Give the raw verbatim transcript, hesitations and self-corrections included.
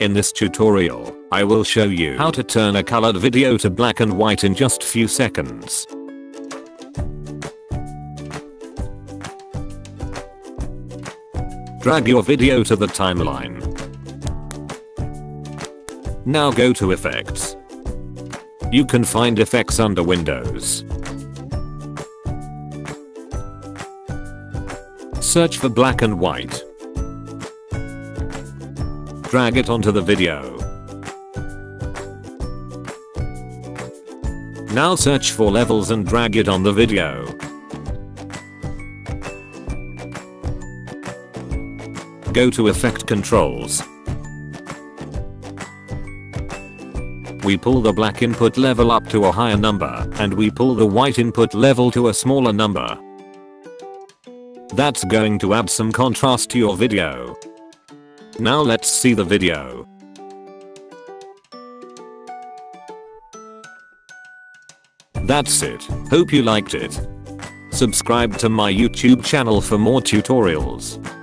In this tutorial, I will show you how to turn a colored video to black and white in just few seconds. Drag your video to the timeline. Now go to Effects. You can find Effects under Windows. Search for black and white. Drag it onto the video. Now search for levels and drag it on the video. Go to Effect Controls. We pull the black input level up to a higher number, and we pull the white input level to a smaller number. That's going to add some contrast to your video. Now let's see the video. That's it. Hope you liked it. Subscribe to my YouTube channel for more tutorials.